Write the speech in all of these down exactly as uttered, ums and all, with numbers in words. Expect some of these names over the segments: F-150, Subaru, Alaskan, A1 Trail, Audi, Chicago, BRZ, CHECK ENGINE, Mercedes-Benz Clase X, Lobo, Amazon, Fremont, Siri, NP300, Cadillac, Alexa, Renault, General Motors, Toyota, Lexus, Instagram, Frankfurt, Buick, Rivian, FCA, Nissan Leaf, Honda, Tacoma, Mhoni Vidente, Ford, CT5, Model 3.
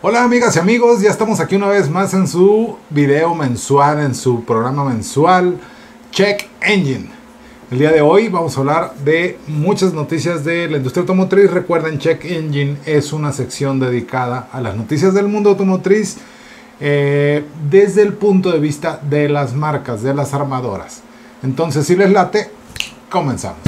Hola amigas y amigos, ya estamos aquí una vez más en su video mensual, en su programa mensual Check Engine. El día de hoy vamos a hablar de muchas noticias de la industria automotriz. Recuerden, Check Engine es una sección dedicada a las noticias del mundo automotriz eh, desde el punto de vista de las marcas, de las armadoras. Entonces, si les late, comenzamos.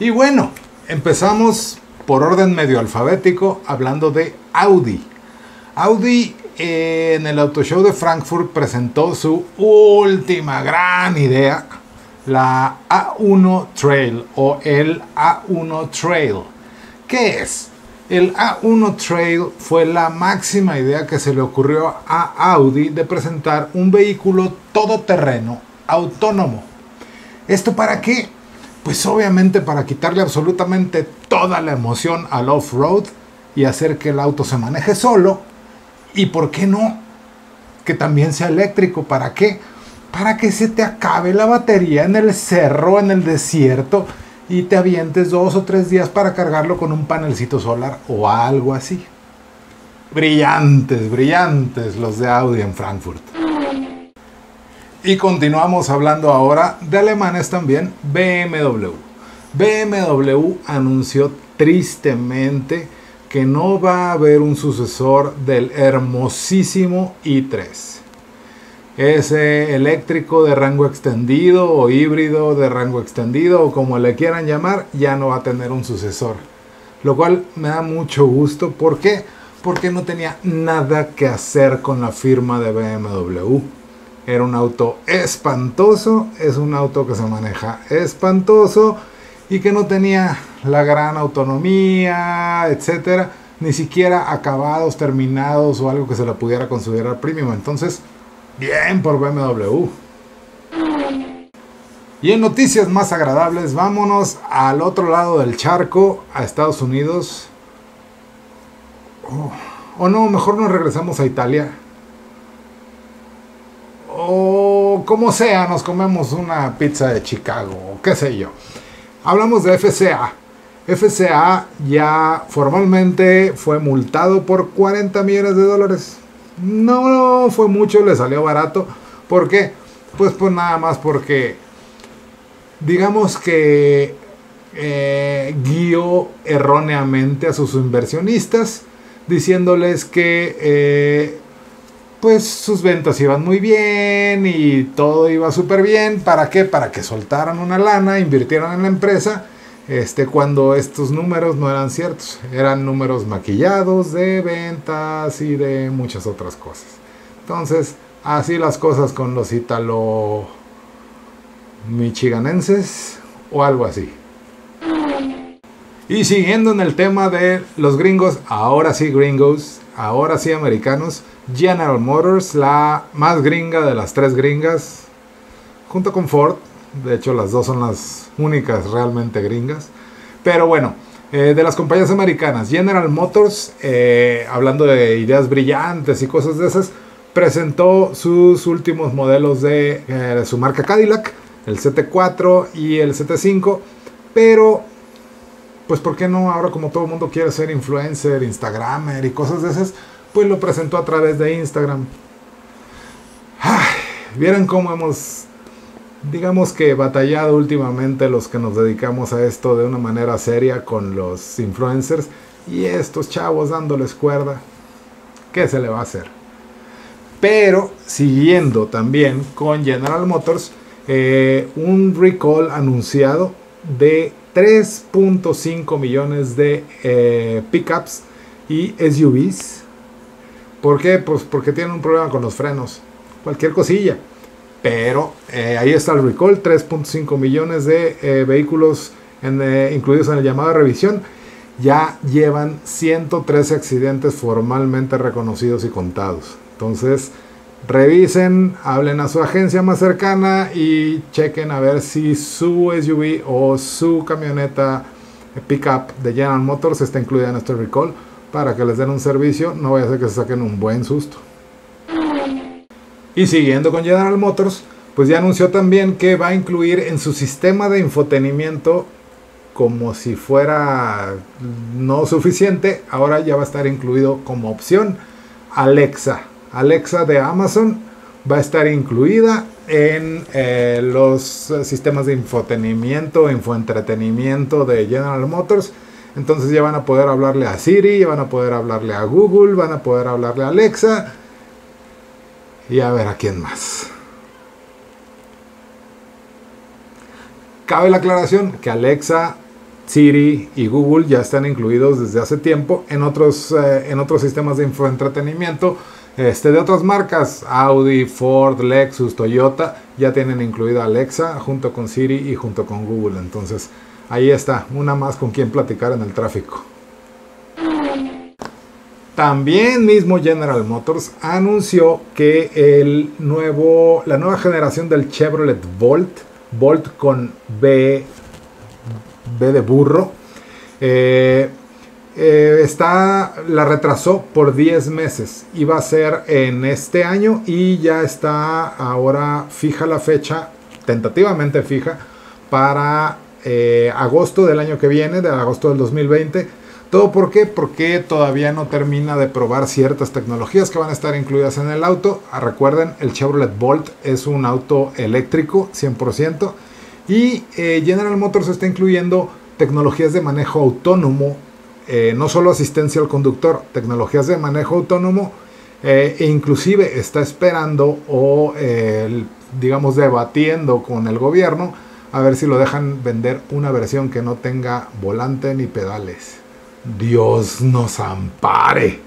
Y bueno, empezamos por orden medio alfabético hablando de Audi. Audi eh, en el Auto Show de Frankfurt presentó su última gran idea, la A uno Trail o el A uno Trail. ¿Qué es? El A uno Trail fue la máxima idea que se le ocurrió a Audi de presentar un vehículo todoterreno autónomo. ¿Esto para qué? Pues obviamente para quitarle absolutamente toda la emoción al off-road y hacer que el auto se maneje solo. Y por qué no, que también sea eléctrico. ¿Para qué? Para que se te acabe la batería en el cerro, en el desierto, y te avientes dos o tres días para cargarlo con un panelcito solar o algo así. Brillantes, brillantes los de Audi en Frankfurt. Y continuamos hablando ahora de alemanes también, B M W. B M W anunció tristemente que no va a haber un sucesor del hermosísimo i tres. Ese eléctrico de rango extendido o híbrido de rango extendido o como le quieran llamar, ya no va a tener un sucesor. Lo cual me da mucho gusto. ¿Por qué? Porque no tenía nada que hacer con la firma de B M W. Era un auto espantoso, es un auto que se maneja espantoso y que no tenía la gran autonomía, etcétera, ni siquiera acabados, terminados o algo que se la pudiera considerar premium. Entonces, bien por B M W. Y en noticias más agradables, vámonos al otro lado del charco, a Estados Unidos. O oh, no, mejor nos regresamos a Italia. O como sea, nos comemos una pizza de Chicago, o qué sé yo. Hablamos de F C A. F C A ya formalmente fue multado por cuarenta millones de dólares. No, no fue mucho, le salió barato. ¿Por qué? Pues, pues nada más porque, digamos que eh, guió erróneamente a sus inversionistas, diciéndoles que... Eh, pues sus ventas iban muy bien y todo iba súper bien. ¿Para qué? Para que soltaran una lana, invirtieran en la empresa, este, cuando estos números no eran ciertos. Eran números maquillados de ventas y de muchas otras cosas. Entonces, así las cosas con los italo-michiganenses o algo así. Y siguiendo en el tema de los gringos, ahora sí gringos, ahora sí americanos, General Motors, la más gringa de las tres gringas, junto con Ford. De hecho, las dos son las únicas realmente gringas. Pero bueno, eh, de las compañías americanas, General Motors, eh, hablando de ideas brillantes y cosas de esas, presentó sus últimos modelos de, eh, de su marca Cadillac, el C T cuatro y el C T cinco. Pero, pues ¿por qué no? Ahora como todo el mundo quiere ser influencer, instagramer y cosas de esas, pues lo presentó a través de Instagram. Ay, vieron cómo hemos, digamos que batallado últimamente los que nos dedicamos a esto de una manera seria con los influencers, y estos chavos dándoles cuerda. ¿Qué se le va a hacer? Pero siguiendo también con General Motors, eh, un recall anunciado de tres punto cinco millones de eh, pickups y S U Vs. ¿Por qué? Pues porque tienen un problema con los frenos. Cualquier cosilla. Pero eh, ahí está el recall. tres punto cinco millones de eh, vehículos en, eh, incluidos en el llamado de revisión. Ya llevan ciento trece accidentes formalmente reconocidos y contados. Entonces, revisen, hablen a su agencia más cercana y chequen a ver si su S U V o su camioneta pickup de General Motors está incluida en este recall, para que les den un servicio. No vaya a ser que se saquen un buen susto. Y siguiendo con General Motors, pues ya anunció también que va a incluir en su sistema de infotenimiento, como si fuera no suficiente, ahora ya va a estar incluido como opción Alexa. Alexa de Amazon va a estar incluida en eh, los sistemas de infotenimiento, infoentretenimiento de General Motors. Entonces ya van a poder hablarle a Siri, van a poder hablarle a Google, van a poder hablarle a Alexa y a ver a quién más. Cabe la aclaración que Alexa, Siri y Google ya están incluidos desde hace tiempo en otros, eh, en otros sistemas de infoentretenimiento este, de otras marcas. Audi, Ford, Lexus, Toyota ya tienen incluida Alexa junto con Siri y junto con Google. Entonces ahí está, una más con quien platicar en el tráfico. También mismo General Motors anunció que el nuevo, la nueva generación del Chevrolet Bolt, Bolt con B, B de burro, eh, eh, está, la retrasó por diez meses. Iba a ser en este año y ya está ahora fija la fecha, tentativamente fija, para eh, agosto del año que viene, de agosto del dos mil veinte. ¿Todo por qué? Porque todavía no termina de probar ciertas tecnologías que van a estar incluidas en el auto. Recuerden, el Chevrolet Bolt es un auto eléctrico cien por ciento y eh, General Motors está incluyendo tecnologías de manejo autónomo, eh, no solo asistencia al conductor, tecnologías de manejo autónomo eh, e inclusive está esperando o eh, digamos debatiendo con el gobierno a ver si lo dejan vender una versión que no tenga volante ni pedales. Dios nos ampare.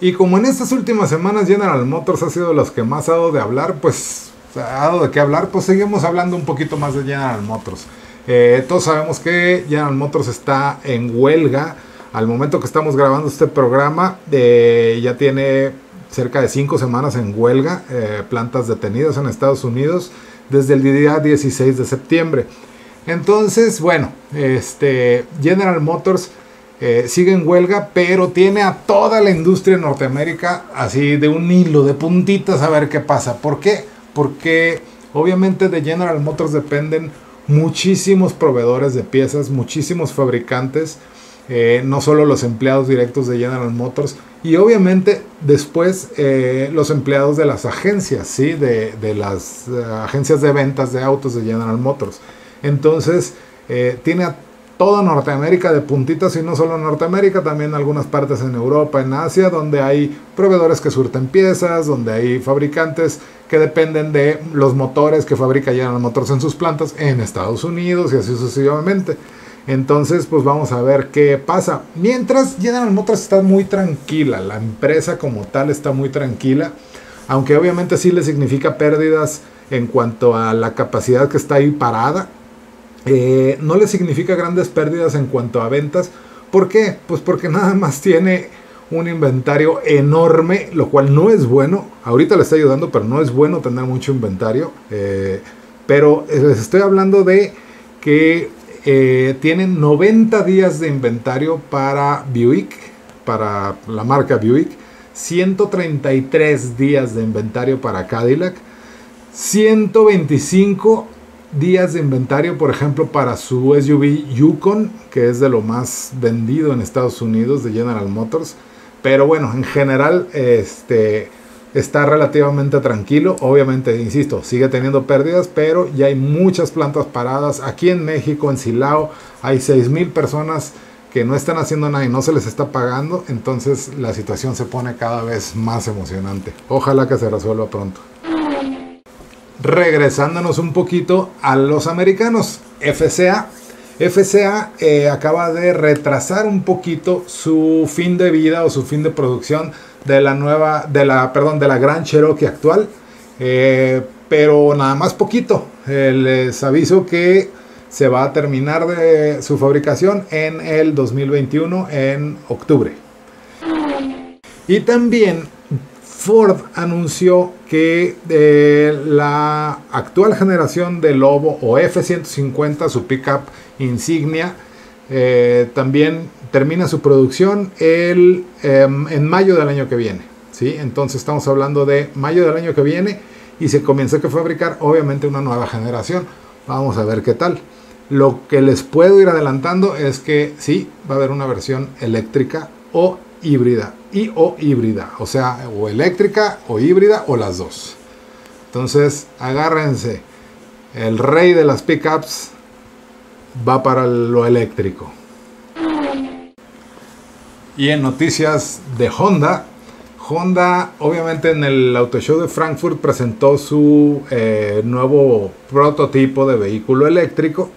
Y como en estas últimas semanas General Motors ha sido los que más ha dado de hablar, pues ha dado de qué hablar, pues seguimos hablando un poquito más de General Motors. Eh, todos sabemos que General Motors está en huelga. Al momento que estamos grabando este programa, eh, ya tiene cerca de cinco semanas en huelga, eh, plantas detenidas en Estados Unidos desde el día dieciséis de septiembre. Entonces, bueno, este General Motors eh, sigue en huelga, pero tiene a toda la industria en Norteamérica así de un hilo, de puntitas, a ver qué pasa. ¿Por qué? Porque obviamente de General Motors dependen muchísimos proveedores de piezas, muchísimos fabricantes, eh, no solo los empleados directos de General Motors, y obviamente después eh, los empleados de las agencias, ¿sí? de, de las uh, agencias de ventas de autos de General Motors. Entonces eh, tiene a toda Norteamérica de puntitas, y no solo Norteamérica, también algunas partes en Europa, en Asia, donde hay proveedores que surten piezas, donde hay fabricantes que dependen de los motores que fabrica General Motors en sus plantas en Estados Unidos y así sucesivamente. Entonces pues vamos a ver qué pasa. Mientras General Motors está muy tranquila, la empresa como tal está muy tranquila, aunque obviamente sí le significa pérdidas en cuanto a la capacidad que está ahí parada. Eh, no le significa grandes pérdidas en cuanto a ventas. ¿Por qué? Pues porque nada más tiene un inventario enorme, lo cual no es bueno. Ahorita le está ayudando, pero no es bueno tener mucho inventario. Eh, pero les estoy hablando de que eh, tienen noventa días de inventario para Buick, para la marca Buick, ciento treinta y tres días de inventario para Cadillac, ciento veinticinco días de inventario, por ejemplo, para su S U V Yukon, que es de lo más vendido en Estados Unidos de General Motors. Pero bueno, en general este, está relativamente tranquilo. Obviamente, insisto, sigue teniendo pérdidas, pero ya hay muchas plantas paradas. Aquí en México, en Silao, hay seis mil personas que no están haciendo nada y no se les está pagando. Entonces la situación se pone cada vez más emocionante. Ojalá que se resuelva pronto. Regresándonos un poquito a los americanos, F C A. F C A eh, acaba de retrasar un poquito su fin de vida o su fin de producción de la nueva, de la, perdón, de la Gran Cherokee actual, eh, pero nada más poquito. Eh, les aviso que se va a terminar de su fabricación en el dos mil veintiuno, en octubre. Y también Ford anunció que eh, la actual generación de Lobo o F ciento cincuenta, su pickup insignia, eh, también termina su producción el, eh, en mayo del año que viene. ¿sí? Entonces estamos hablando de mayo del año que viene y se comenzó a fabricar obviamente una nueva generación. Vamos a ver qué tal. Lo que les puedo ir adelantando es que sí, va a haber una versión eléctrica o híbrida. Y o híbrida, o sea, o eléctrica o híbrida o las dos. Entonces, agárrense. El rey de las pickups va para lo eléctrico. Y en noticias de Honda, Honda obviamente en el Auto Show de Frankfurt presentó su eh, nuevo prototipo de vehículo eléctrico.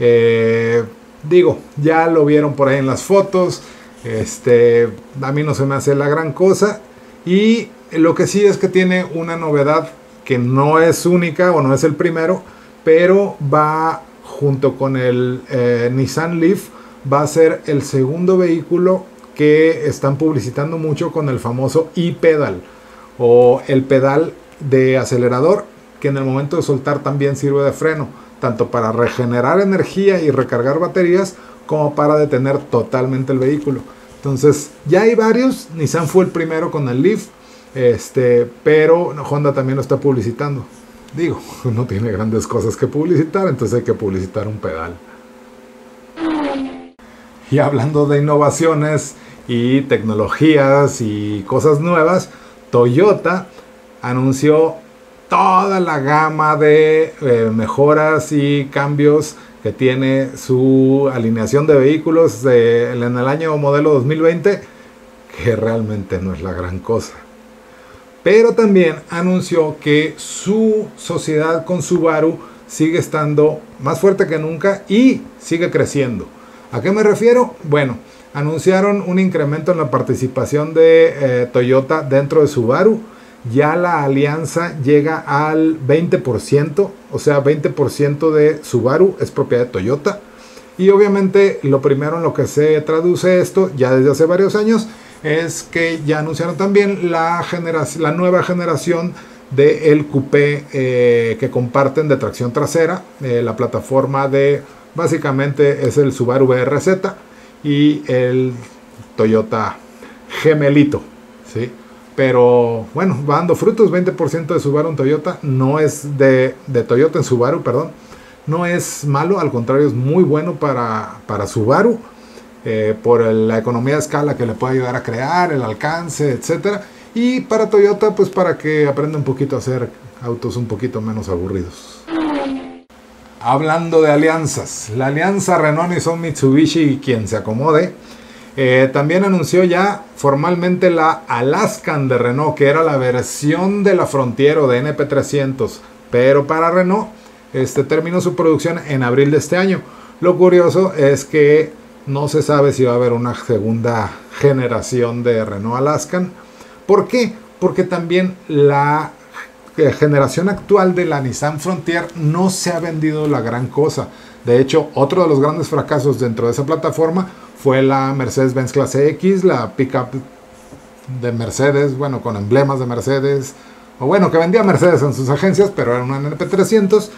Eh, digo, ya lo vieron por ahí en las fotos. Este, a mí no se me hace la gran cosa. Y lo que sí es que tiene una novedad que no es única o no es el primero, pero va junto con el eh, Nissan Leaf, va a ser el segundo vehículo que están publicitando mucho con el famoso e-pedal o el pedal de acelerador, que en el momento de soltar también sirve de freno, tanto para regenerar energía y recargar baterías como para detener totalmente el vehículo. Entonces ya hay varios, Nissan fue el primero con el Leaf, este, pero Honda también lo está publicitando. Digo, no tiene grandes cosas que publicitar, entonces hay que publicitar un pedal. Y hablando de innovaciones y tecnologías y cosas nuevas, Toyota anunció toda la gama de eh, mejoras y cambios que tiene su alineación de vehículos de, en el año modelo dos mil veinte, que realmente no es la gran cosa. Pero también anunció que su sociedad con Subaru sigue estando más fuerte que nunca y sigue creciendo. ¿A qué me refiero? Bueno, anunciaron un incremento en la participación de eh, Toyota dentro de Subaru. Ya la alianza llega al veinte por ciento, o sea, veinte por ciento de Subaru es propiedad de Toyota. Y obviamente lo primero en lo que se traduce esto, ya desde hace varios años, es que ya anunciaron también la, generación, la nueva generación del coupé eh, que comparten de tracción trasera. Eh, la plataforma de, básicamente es el Subaru B R Z y el Toyota gemelito, ¿sí? Pero bueno, va dando frutos. Veinte por ciento de Subaru en Toyota no es de, de Toyota en Subaru, perdón, no es malo, al contrario, es muy bueno para, para Subaru. Eh, por el, la economía de escala que le puede ayudar a crear, el alcance, etcétera. Y para Toyota, pues para que aprenda un poquito a hacer autos un poquito menos aburridos. Hablando de alianzas, la alianza Renault y son Mitsubishi quien se acomode. Eh, también anunció ya formalmente la Alaskan de Renault, que era la versión de la Frontier o de N P trescientos, pero para Renault. Este terminó su producción en abril de este año. Lo curioso es que no se sabe si va a haber una segunda generación de Renault Alaskan. ¿Por qué? Porque también la generación actual de la Nissan Frontier no se ha vendido la gran cosa. De hecho, otro de los grandes fracasos dentro de esa plataforma fue la Mercedes-Benz Clase X, la pickup de Mercedes, bueno, con emblemas de Mercedes, o bueno, que vendía Mercedes en sus agencias, pero era una N P trescientos,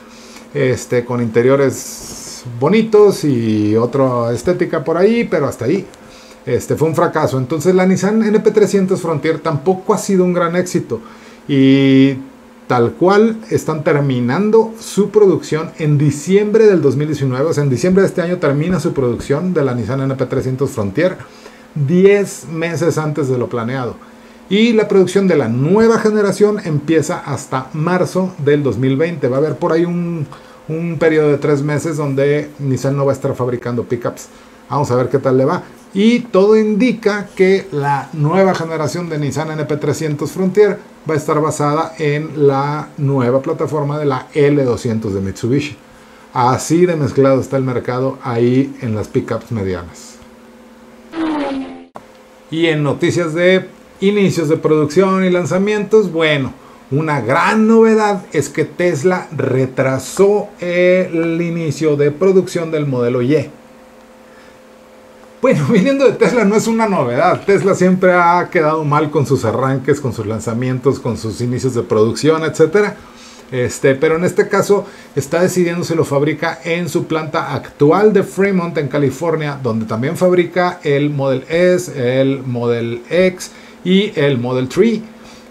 este, con interiores bonitos y otra estética por ahí, pero hasta ahí. Este fue un fracaso. Entonces la Nissan N P trescientos Frontier tampoco ha sido un gran éxito y tal cual están terminando su producción en diciembre del dos mil diecinueve, o sea, en diciembre de este año termina su producción de la Nissan N P trescientos Frontier, diez meses antes de lo planeado, y la producción de la nueva generación empieza hasta marzo del dos mil veinte. Va a haber por ahí un un periodo de tres meses donde Nissan no va a estar fabricando pickups. Vamos a ver qué tal le va. Y todo indica que la nueva generación de Nissan N P trescientos Frontier va a estar basada en la nueva plataforma de la L doscientos de Mitsubishi. Así de mezclado está el mercado ahí en las pickups medianas. Y en noticias de inicios de producción y lanzamientos, bueno, una gran novedad es que Tesla retrasó el inicio de producción del modelo Y. Bueno, viniendo de Tesla no es una novedad. Tesla siempre ha quedado mal con sus arranques, con sus lanzamientos, con sus inicios de producción, etcétera. Este, pero en este caso está decidiendo si lo fabrica en su planta actual de Fremont en California, donde también fabrica el Model S, el Model X y el Model tres,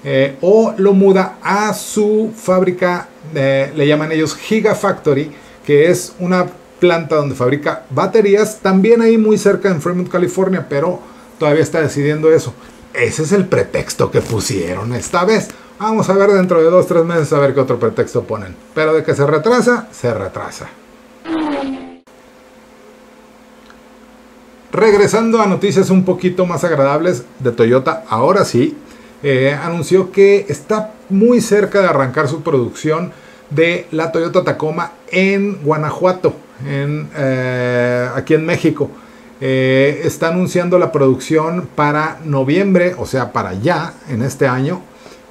eh, o lo muda a su fábrica, eh, le llaman ellos Gigafactory, que es una planta donde fabrica baterías, también ahí muy cerca en Fremont, California, pero todavía está decidiendo eso. Ese es el pretexto que pusieron esta vez. Vamos a ver dentro de dos o tres meses a ver qué otro pretexto ponen. Pero de que se retrasa, se retrasa. Regresando a noticias un poquito más agradables de Toyota, ahora sí, eh, anunció que está muy cerca de arrancar su producción de la Toyota Tacoma en Guanajuato, en, eh, aquí en México. Eh, está anunciando la producción para noviembre, o sea, para ya, en este año.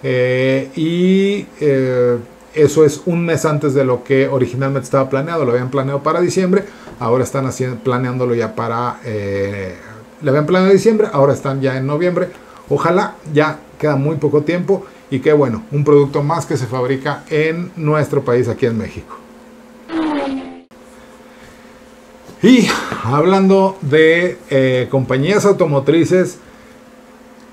Eh, y eh, eso es un mes antes de lo que originalmente estaba planeado. Lo habían planeado para diciembre, ahora están haciendo, planeándolo ya para... Eh, lo habían planeado en diciembre, ahora están ya en noviembre. Ojalá, ya queda muy poco tiempo. Y qué bueno, un producto más que se fabrica en nuestro país, aquí en México. Y hablando de eh, compañías automotrices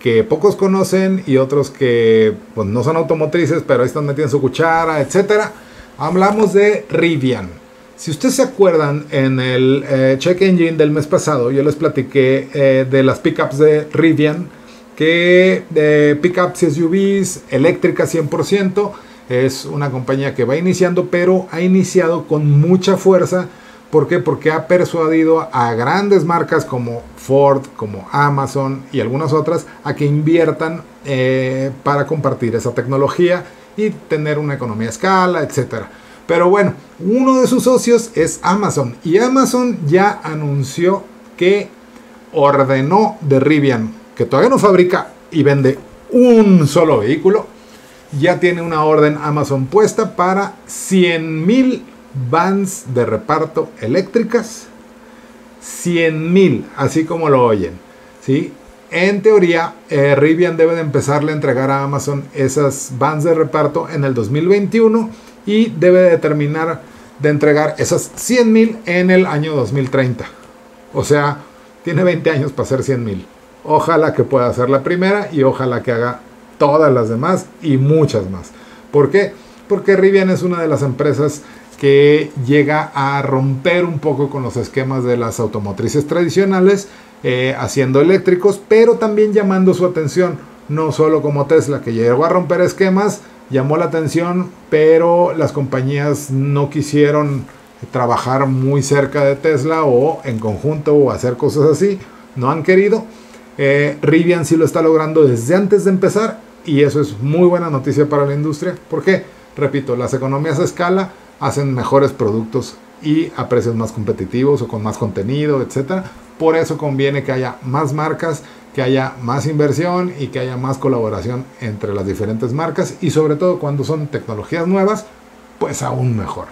que pocos conocen y otros que pues, no son automotrices, pero ahí están metiendo su cuchara, etcétera. Hablamos de Rivian. Si ustedes se acuerdan, en el eh, Check Engine del mes pasado, yo les platiqué eh, de las pickups de Rivian, que de eh, pickups y S U Vs, eléctricas cien por ciento, es una compañía que va iniciando, pero ha iniciado con mucha fuerza. ¿Por qué? Porque ha persuadido a grandes marcas como Ford, como Amazon y algunas otras a que inviertan eh, para compartir esa tecnología y tener una economía a escala, etcétera. Pero bueno, uno de sus socios es Amazon, y Amazon ya anunció que ordenó de Rivian, que todavía no fabrica y vende un solo vehículo, ya tiene una orden Amazon puesta para cien mil vans de reparto eléctricas, cien mil, así como lo oyen, ¿sí? En teoría, eh, Rivian debe de empezarle a entregar a Amazon esas vans de reparto en el dos mil veintiuno y debe de terminar de entregar esas cien mil en el año dos mil treinta. O sea, tiene veinte años para hacer cien mil. Ojalá que pueda hacer la primera y ojalá que haga todas las demás y muchas más. ¿Por qué? Porque Rivian es una de las empresas que llega a romper un poco con los esquemas de las automotrices tradicionales, eh, haciendo eléctricos, pero también llamando su atención, no solo como Tesla, que llegó a romper esquemas, llamó la atención, pero las compañías no quisieron trabajar muy cerca de Tesla o en conjunto o hacer cosas así, no han querido. eh, Rivian sí lo está logrando desde antes de empezar, y eso es muy buena noticia para la industria, porque, repito, las economías a escala hacen mejores productos y a precios más competitivos o con más contenido, etcétera. Por eso conviene que haya más marcas, que haya más inversión y que haya más colaboración entre las diferentes marcas, y sobre todo cuando son tecnologías nuevas, pues aún mejor.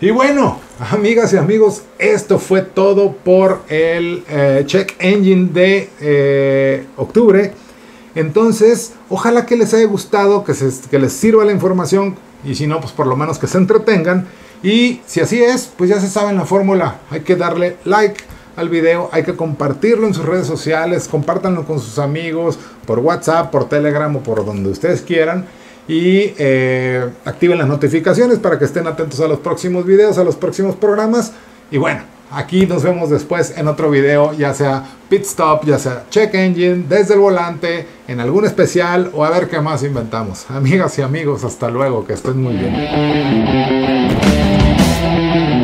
Y bueno, amigas y amigos, esto fue todo por el eh, Check Engine de eh, octubre. Entonces, ojalá que les haya gustado, que, se, que les sirva la información. Y si no, pues por lo menos que se entretengan. Y si así es, pues ya se saben la fórmula. Hay que darle like al video, hay que compartirlo en sus redes sociales, compártanlo con sus amigos, por WhatsApp, por Telegram o por donde ustedes quieran. Y eh, activen las notificaciones para que estén atentos a los próximos videos, a los próximos programas. Y bueno, aquí nos vemos después en otro video, ya sea Pit Stop, ya sea Check Engine, desde el volante, en algún especial o a ver qué más inventamos. Amigas y amigos, hasta luego, que estén muy bien.